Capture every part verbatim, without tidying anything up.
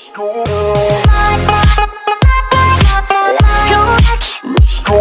Let's go. Let's go. Let's go.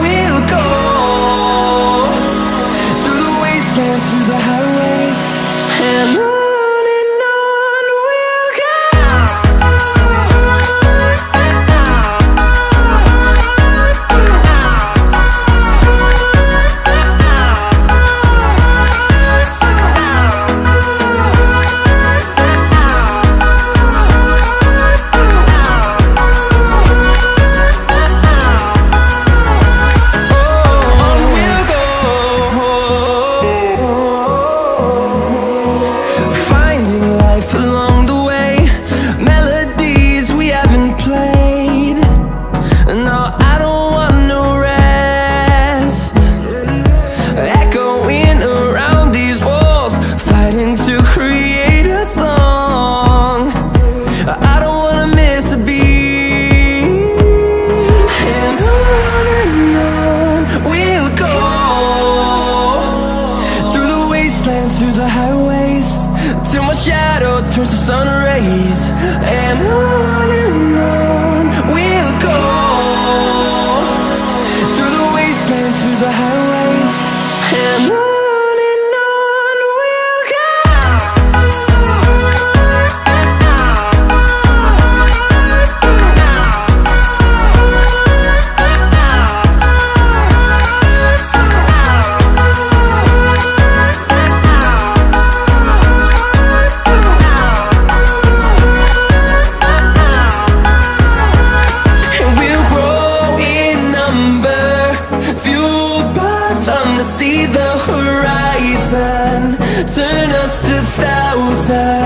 we'll go, through the wastelands, through the highways, and on. Through the highways, till my shadow turns to sun rays. And on and on we'll go, through the wastelands, through the highways, and on. See the horizon, turn us to thousands.